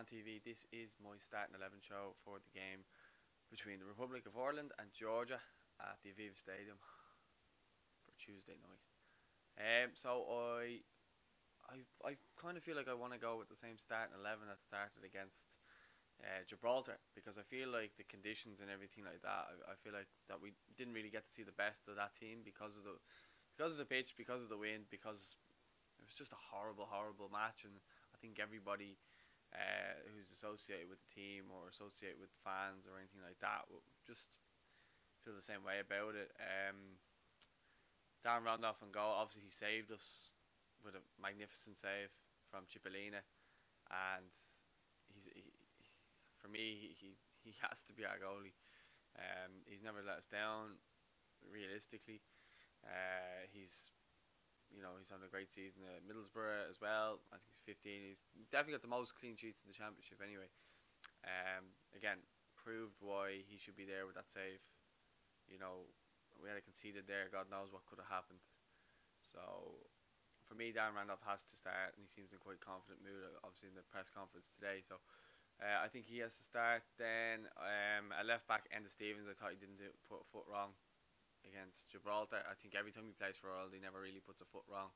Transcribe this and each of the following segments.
Man TV. This is my starting 11 show for the game between the Republic of Ireland and Georgia at the Aviva Stadium for Tuesday night. So I kind of feel like I want to go with the same starting 11 that started against Gibraltar, because I feel like the conditions and everything like that, I feel like that we didn't really get to see the best of that team because of the pitch, because of the wind, because it was just a horrible, horrible match. And I think everybody who's associated with the team or associated with fans or anything like that will just feel the same way about it. Darren Randolph on goal, obviously he saved us with a magnificent save from Cipollina, and for me he has to be our goalie. He's never let us down, realistically. He's having a great season at Middlesbrough as well. I think he's 15. He's definitely got the most clean sheets in the championship anyway. Again, proved why he should be there with that save. You know, we had a conceded there. God knows what could have happened. So, for me, Darren Randolph has to start, and he seems in quite confident mood, obviously, in the press conference today. So, I think he has to start. Then, at left-back, Enda Stevens, I thought he didn't put a foot wrong against Gibraltar. I think every time he plays for Ireland, he never really puts a foot wrong,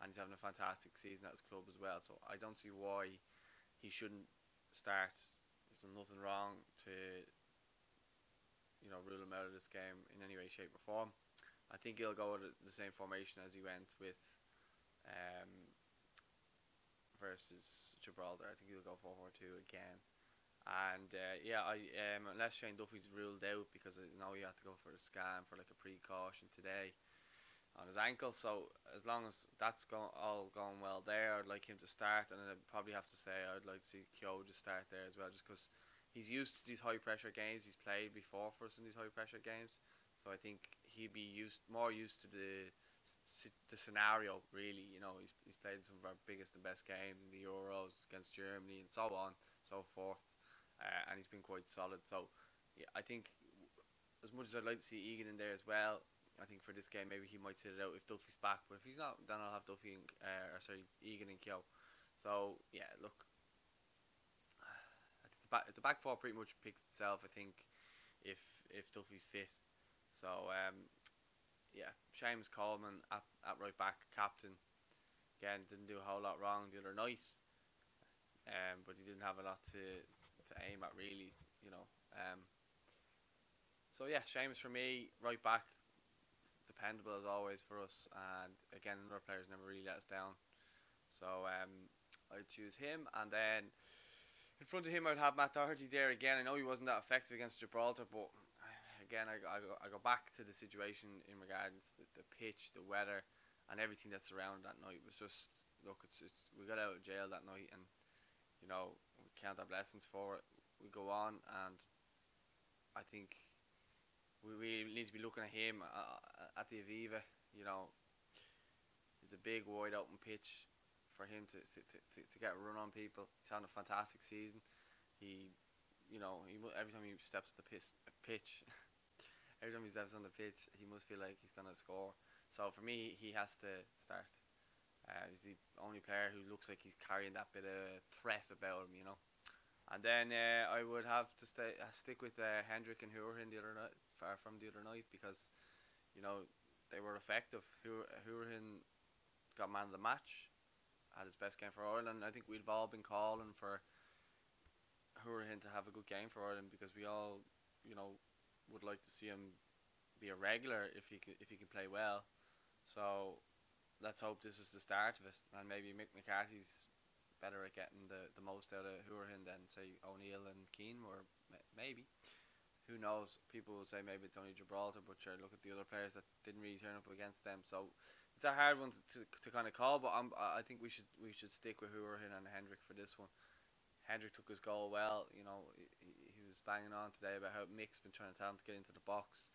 and he's having a fantastic season at his club as well. So I don't see why he shouldn't start. There's nothing wrong to, you know, rule him out of this game in any way, shape or form. I think he'll go with the same formation as he went with versus Gibraltar. I think he'll go 4-4-2 again. And unless Shane Duffy's ruled out, because I know he had to go for a scan for like a precaution today on his ankle. So as long as that's all going well there, I'd like him to start. And I'd probably have to say I'd like to see Keogh just start there as well, just because he's used to these high pressure games. He's played before for us in these high pressure games, so I think he'd be more used to the scenario. Really, you know, he's played in some of our biggest and best games, in the Euros against Germany and so on, so forth. And he's been quite solid. So yeah, I think as much as I'd like to see Egan in there as well, I think for this game maybe he might sit it out if Duffy's back. But if he's not, then I'll have Egan and Keogh. So yeah, look, I think the back four pretty much picks itself, I think, if Duffy's fit. So yeah, Seamus Coleman at right back, captain. Again, didn't do a whole lot wrong the other night, but he didn't have a lot to aim at, really, you know. So yeah, Seamus for me, right back, dependable as always for us, and again, another player's never really let us down. So I'd choose him, and then in front of him I'd have Matt Doherty there again. I know he wasn't that effective against Gibraltar, but again, I go back to the situation in regards to the pitch, the weather, and everything that surrounded that night. It was just, look, it's we got out of jail that night, and you know, we can't have lessons for it. We go on, and I think we really need to be looking at him at the Aviva. You know, it's a big, wide open pitch for him to get a run on people. He's having a fantastic season. He every time he steps on the pitch, every time he steps on the pitch, he must feel like he's gonna score. So for me, he has to start. He's the only player who looks like he's carrying that bit of threat about him, you know. And then I would have to stick with Hendrick and Hourihane from the other night, because, you know, they were effective. Hourihane got man of the match, had his best game for Ireland. I think we've all been calling for Hourihane to have a good game for Ireland, because we all, you know, would like to see him be a regular if he can play well. So let's hope this is the start of it, and maybe Mick McCarthy's better at getting the most out of Hourihane than, say, O'Neill and Keane, or maybe, who knows, people will say maybe it's only Gibraltar, but sure, look at the other players that didn't really turn up against them. So it's a hard one to kind of call, but I think we should stick with Hourihane and Hendrick for this one. Hendrick took his goal well, you know, he was banging on today about how Mick's been trying to tell him to get into the box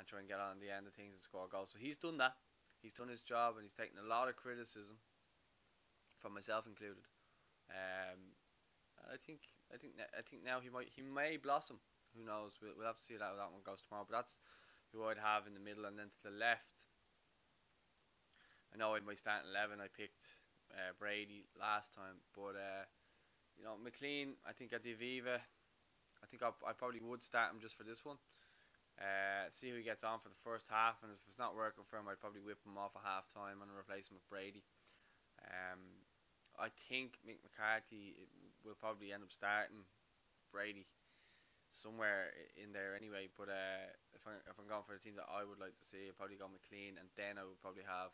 and try and get on the end of things and score goals. So he's done that. He's done his job, and he's taken a lot of criticism, from myself included. And I think now he may blossom. Who knows? We'll have to see how that one goes tomorrow. But that's who I'd have in the middle, and then to the left. I know in my starting 11 I picked Brady last time, but You know, McLean, I think at the Aviva, I think I probably would start him just for this one. See who he gets on for the first half, and if it's not working for him, I'd probably whip him off at half time and replace him with Brady. I think Mick McCarthy will probably end up starting Brady somewhere in there anyway. But if I'm going for the team that I would like to see, I'd probably go McLean, and then I would probably have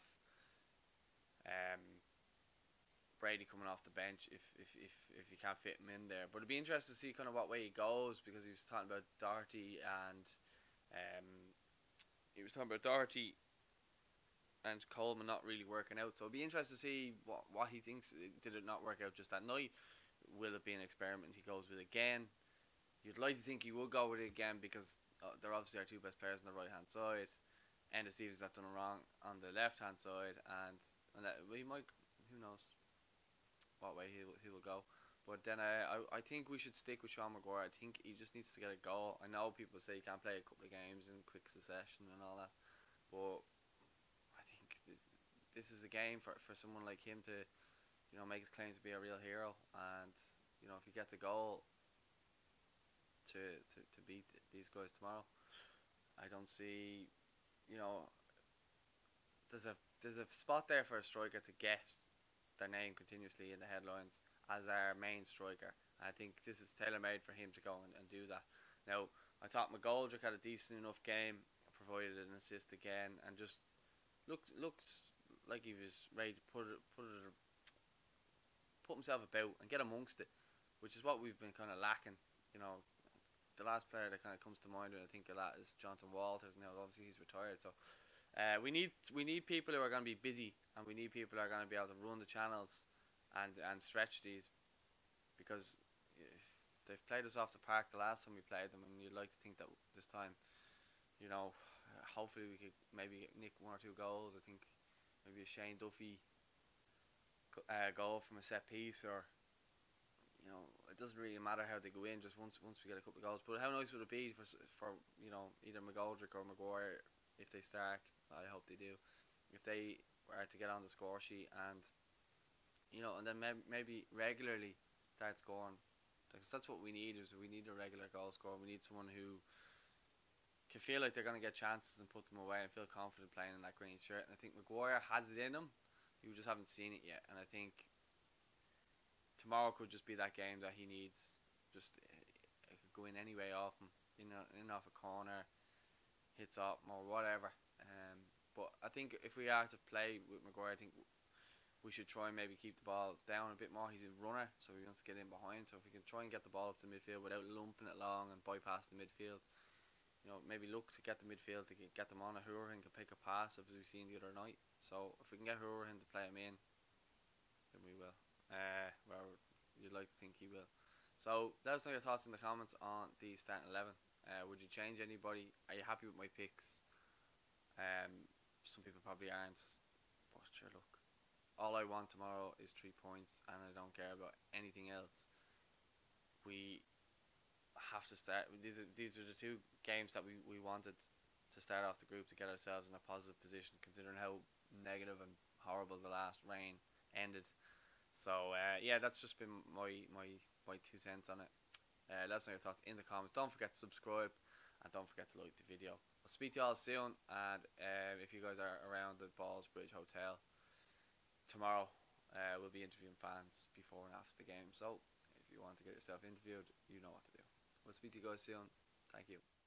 Brady coming off the bench if you can't fit him in there. But it'd be interesting to see kind of what way he goes, because he was talking about Doherty and Coleman not really working out. So it'd be interesting to see what he thinks. Did it not work out just that night? Will it be an experiment he goes with again? You'd like to think he will go with it again, because they're obviously our two best players on the right hand side. Enda Stevens not done it wrong on the left hand side, and he might, who knows what way he will go. But then I think we should stick with Seán Maguire. I think he just needs to get a goal. I know people say he can't play a couple of games in quick succession and all that, but I think this is a game for someone like him to, you know, make his claim to be a real hero. And you know, if he gets a goal to beat these guys tomorrow, I don't see, you know, there's a spot there for a striker to get their name continuously in the headlines as our main striker. I think this is tailor-made for him to go and do that. Now, I thought McGoldrick had a decent enough game, provided an assist again, and just looked like he was ready to put himself about and get amongst it, which is what we've been kind of lacking. You know, the last player that kind of comes to mind when I think of that is Jonathan Walters. Now, obviously he's retired, so we need people who are going to be busy, and we need people who are going to be able to run the channels and stretch these, because they've played us off the park the last time we played them, and you'd like to think that this time, you know, hopefully we could maybe nick one or two goals. I think maybe a Shane Duffy goal from a set piece, or you know, it doesn't really matter how they go in, just once we get a couple of goals. But how nice would it be for you know, either McGoldrick or Maguire, if they start, I hope they do, if they were to get on the score sheet and, you know, and then maybe regularly start scoring, because that's what we need. Is we need a regular goal scorer. We need someone who can feel like they're going to get chances and put them away and feel confident playing in that green shirt. And I think Maguire has it in him. You just haven't seen it yet. And I think tomorrow could just be that game that he needs. Just go in any way off him, in off a corner, hits up or whatever. But I think if we are to play with Maguire, I think we should try and maybe keep the ball down a bit more. He's a runner, so he wants to get in behind. So if we can try and get the ball up to midfield without lumping it long and bypass the midfield, you know, maybe look to get the midfield to get them on. A Hourihane can pick a pass, as we've seen the other night. So if we can get Hourihane to play him in, then we will. Well, you'd like to think he will. So let us know your thoughts in the comments on the starting 11. Would you change anybody? Are you happy with my picks? Some people probably aren't, but sure, look. All I want tomorrow is 3 points, and I don't care about anything else. We have to start. These are the two games that we wanted to start off the group to get ourselves in a positive position, considering how negative and horrible the last reign ended. So yeah, that's just been my 2 cents on it. Let us know your thoughts in the comments. Don't forget to subscribe, and don't forget to like the video. I'll speak to you all soon, and if you guys are around the Ballsbridge Hotel tomorrow, we'll be interviewing fans before and after the game. So if you want to get yourself interviewed, you know what to do. We'll speak to you guys soon. Thank you.